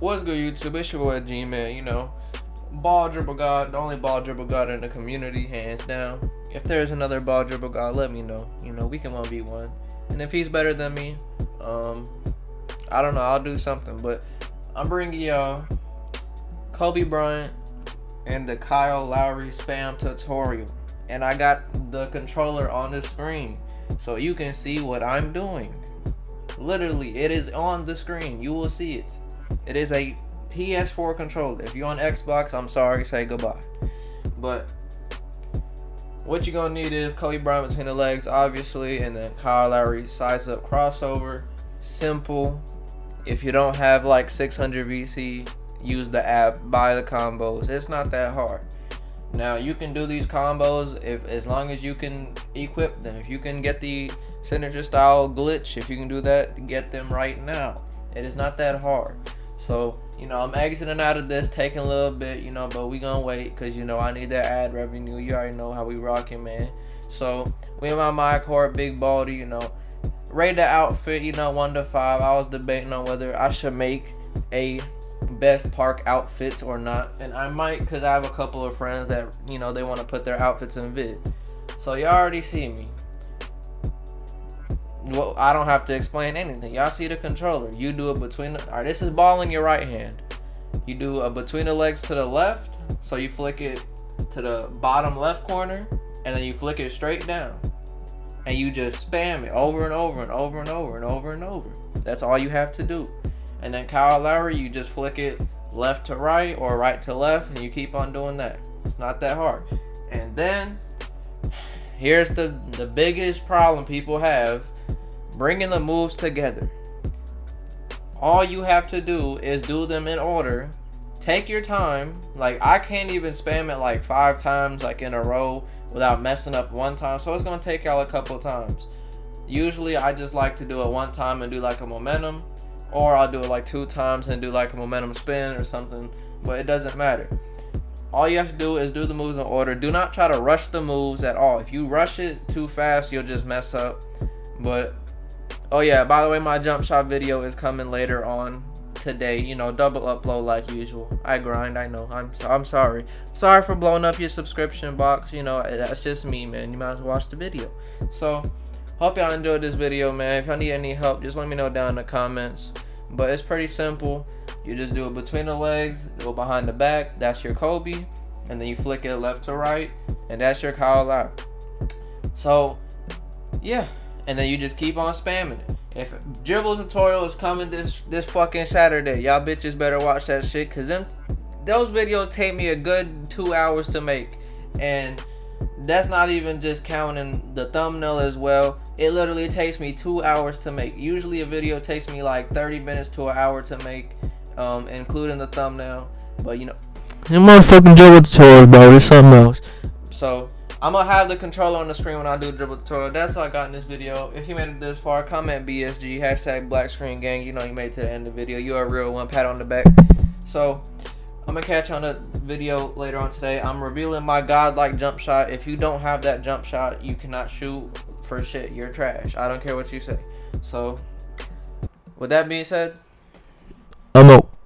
What's good, YouTube? It's your boy G-Man, you know, ball dribble god, the only ball dribble god in the community, hands down. If there's another ball dribble god, let me know. You know, we can 1v1, and if he's better than me, I don't know, I'll do something. But I'm bringing y'all Kobe Bryant and the Kyle Lowry spam tutorial, and I got the controller on the screen so you can see what I'm doing. Literally, it is on the screen, you will see it. It is a PS4 controller. If you're on Xbox, I'm sorry, say goodbye. But what you're gonna need is Kobe Bryant between the legs, obviously, and then Kyle Lowry size up crossover. Simple. If you don't have like 600 VC, use the app, buy the combos. It's not that hard. Now you can do these combos as long as you can equip them. If you can get the signature style glitch, if you can do that, get them right now. It is not that hard. So, you know, I'm exiting out of this, taking a little bit, you know, but we gonna wait because, you know, I need that ad revenue. You already know how we rocking, man. So we in my mind court, big baldy, you know, rate the outfit, you know, 1 to 5. I was debating on whether I should make a best park outfits or not, and I might, because I have a couple of friends that, you know, they want to put their outfits in vid. So you already see me. Well, I don't have to explain anything. Y'all see the controller. You do it between the, all right, this is ball in your right hand. You do a between the legs to the left, so you flick it to the bottom left corner, and then you flick it straight down, and you just spam it over and over and over and over and over and over. That's all you have to do. And then Kyle Lowry, you just flick it left to right or right to left, and you keep on doing that. It's not that hard. And then here's the biggest problem people have, bringing the moves together. All you have to do is do them in order. Take your time. Like, I can't even spam it like 5 times like in a row without messing up 1 time, so it's gonna take out a couple times. Usually I just like to do it 1 time and do like a momentum, or I'll do it like 2 times and do like a momentum spin or something, but it doesn't matter. All you have to do is do the moves in order. Do not try to rush the moves at all. If you rush it too fast, you'll just mess up. But oh yeah, by the way, my jump shot video is coming later on today. You know, double upload like usual. I grind, I know. I'm sorry. Sorry for blowing up your subscription box. You know, that's just me, man. You might as well watch the video. So, hope y'all enjoyed this video, man. If y'all need any help, just let me know down in the comments. But it's pretty simple. You just do it between the legs, do it behind the back. That's your Kobe. And then you flick it left to right. And that's your Kyle Lowry. So, yeah. And then you just keep on spamming it. If dribble tutorial is coming this fucking Saturday, y'all bitches better watch that shit, cause those videos take me a good 2 hours to make, and that's not even just counting the thumbnail as well. It literally takes me 2 hours to make. Usually a video takes me like 30 minutes to an hour to make, including the thumbnail. But you know, your motherfucking dribble tutorial, bro, it's something else. So I'm gonna have the controller on the screen when I do dribble tutorial. That's all I got in this video. If you made it this far, comment BSG, hashtag black screen gang. You know you made it to the end of the video. You are a real one, pat on the back. So I'm gonna catch you on the video later on today. I'm revealing my godlike jump shot. If you don't have that jump shot, you cannot shoot for shit. You're trash. I don't care what you say. So with that being said, I'm out.